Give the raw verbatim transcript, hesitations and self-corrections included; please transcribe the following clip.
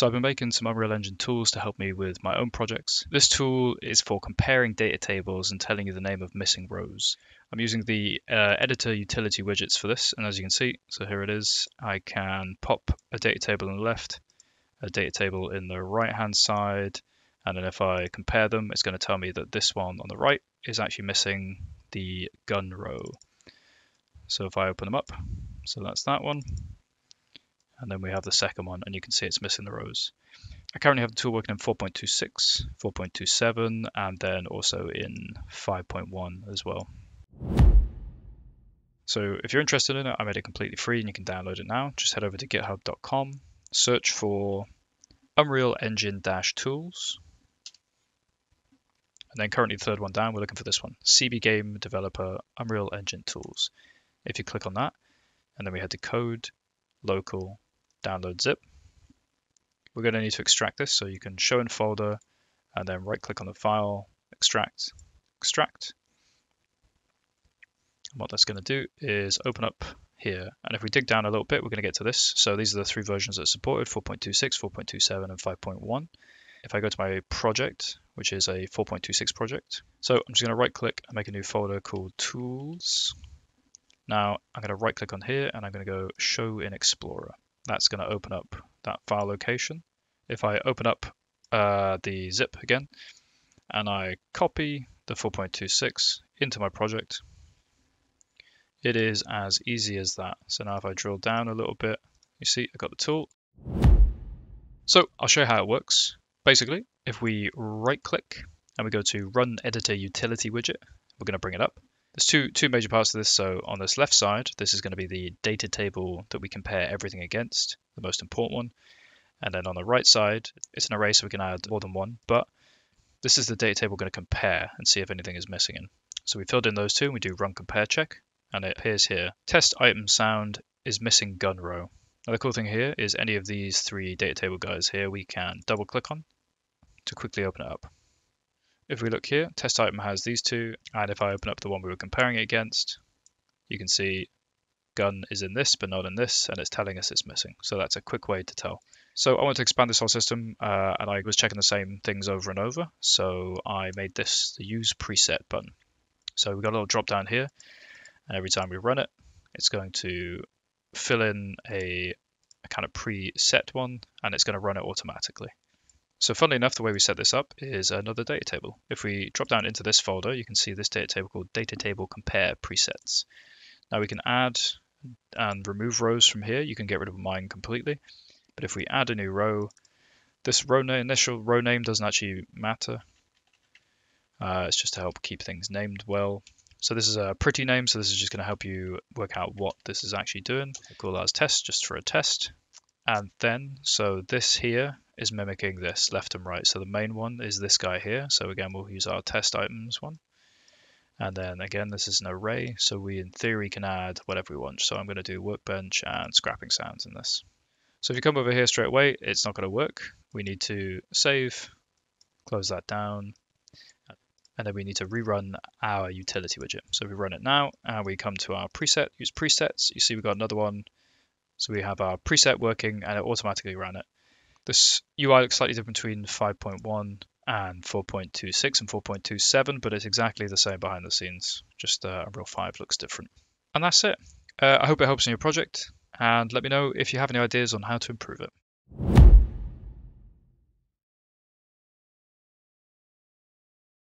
So I've been making some Unreal Engine tools to help me with my own projects. This tool is for comparing data tables and telling you the name of missing rows. I'm using the uh, editor utility widgets for this, and as you can see, so here it is, I can pop a data table on the left, a data table in the right hand side, and then if I compare them, it's going to tell me that this one on the right is actually missing the gun row. So if I open them up, so that's that one. And then we have the second one, and you can see it's missing the rows. I currently have the tool working in four point two six, four point two seven, and then also in five point one as well. So if you're interested in it, I made it completely free and you can download it now. Just head over to github dot com, search for Unreal Engine dash tools. And then currently the third one down, we're looking for this one, C B Game Developer Unreal Engine Tools. If you click on that, and then we head to code, local, download zip. We're going to need to extract this, so you can show in folder and then right click on the file, extract, extract. And what that's going to do is open up here, and if we dig down a little bit, we're going to get to this. So these are the three versions that are supported, four point two six, four point two seven and five point one. If I go to my project, which is a four point two six project, so I'm just going to right click and make a new folder called tools. Now I'm going to right click on here and I'm going to go show in Explorer. That's going to open up that file location. If I open up uh, the zip again and I copy the four point two six into my project, it is as easy as that. So now if I drill down a little bit, you see I've got the tool. So I'll show you how it works. Basically, if we right click and we go to Run Editor Utility Widget, we're going to bring it up. There's two, two major parts to this. So on this left side, this is going to be the data table that we compare everything against, the most important one. And then on the right side, it's an array, so we can add more than one. But this is the data table we're going to compare and see if anything is missing in. So we filled in those two, and we do run compare check, and it appears here. Test item sound is missing gun row. Now the cool thing here is any of these three data table guys here, we can double click on to quickly open it up. If we look here, test item has these two, and if I open up the one we were comparing it against, you can see gun is in this, but not in this, and it's telling us it's missing. So that's a quick way to tell. So I want to expand this whole system, uh, and I was checking the same things over and over, so I made this the Use Preset button. So we've got a little drop down here, and every time we run it, it's going to fill in a, a kind of preset one, and it's going to run it automatically. So funnily enough, the way we set this up is another data table. If we drop down into this folder, you can see this data table called Data Table Compare Presets. Now we can add and remove rows from here. You can get rid of mine completely. But if we add a new row, this row name, initial row name doesn't actually matter. Uh, it's just to help keep things named well. So this is a pretty name, so this is just going to help you work out what this is actually doing. We'll call that as test, just for a test. And then, so this here is mimicking this left and right. So the main one is this guy here. So again, we'll use our test items one. And then again, this is an array. So we, in theory, can add whatever we want. So I'm going to do workbench and scrapping sounds in this. So if you come over here straight away, it's not going to work. We need to save, close that down. And then we need to rerun our utility widget. So we run it now and we come to our preset, use presets. You see, we've got another one. So we have our preset working and it automatically ran it. This U I looks slightly different between five point one and four point two six and four point two seven, but it's exactly the same behind the scenes. Just uh, Unreal five looks different. And that's it. Uh, I hope it helps in your project, and let me know if you have any ideas on how to improve it.